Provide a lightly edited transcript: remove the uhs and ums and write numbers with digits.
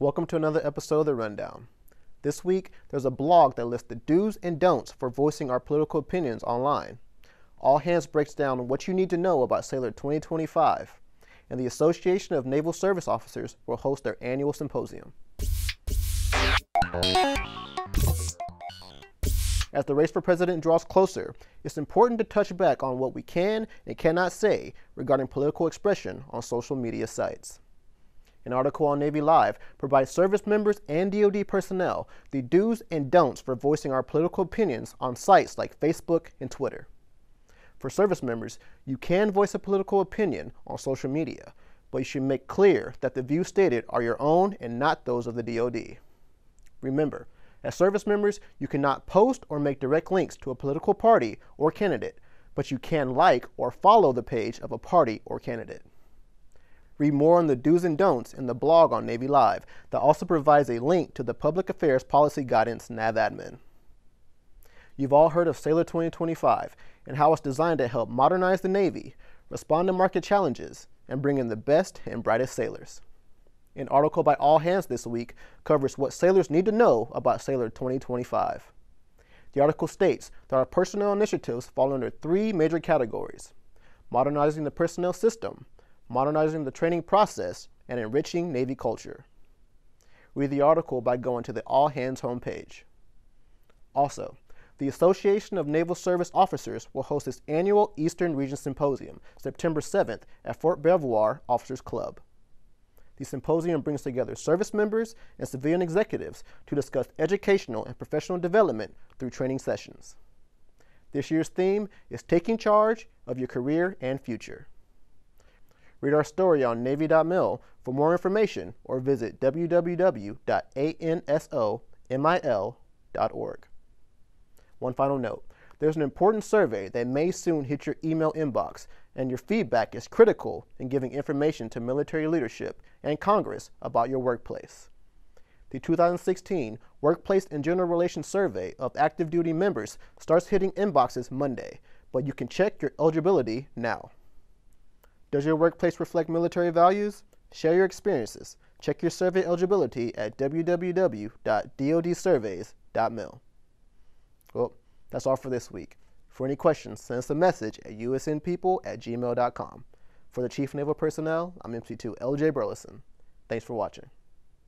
Welcome to another episode of The Rundown. This week, there's a blog that lists the do's and don'ts for voicing our political opinions online. All Hands breaks down what you need to know about Sailor 2025, and the Association of Naval Service Officers will host their annual symposium. As the race for president draws closer, it's important to touch back on what we can and cannot say regarding political expression on social media sites. An article on Navy Live provides service members and DoD personnel the do's and don'ts for voicing our political opinions on sites like Facebook and Twitter. For service members, you can voice a political opinion on social media, but you should make clear that the views stated are your own and not those of the DoD. Remember, as service members, you cannot post or make direct links to a political party or candidate, but you can like or follow the page of a party or candidate. Read more on the do's and don'ts in the blog on Navy Live that also provides a link to the Public Affairs Policy Guidance NAVADMIN. You've all heard of Sailor 2025 and how it's designed to help modernize the Navy, respond to market challenges, and bring in the best and brightest sailors. An article by All Hands this week covers what sailors need to know about Sailor 2025. The article states that our personnel initiatives fall under three major categories: modernizing the personnel system, modernizing the training process, and enriching Navy culture. Read the article by going to the All Hands homepage. Also, the Association of Naval Service Officers will host its annual Eastern Region Symposium, September 7th at Fort Belvoir Officers Club. The symposium brings together service members and civilian executives to discuss educational and professional development through training sessions. This year's theme is Taking Charge of Your Career and Future. Read our story on Navy.mil for more information or visit www.ansomil.org. One final note, there's an important survey that may soon hit your email inbox, and your feedback is critical in giving information to military leadership and Congress about your workplace. The 2016 Workplace and General Relations Survey of Active Duty Members starts hitting inboxes Monday, but you can check your eligibility now. Does your workplace reflect military values? Share your experiences. Check your survey eligibility at www.dodsurveys.mil. Well, that's all for this week. For any questions, send us a message at usnpeople@gmail.com. For the Chief Naval Personnel, I'm MC2 LJ Burleson. Thanks for watching.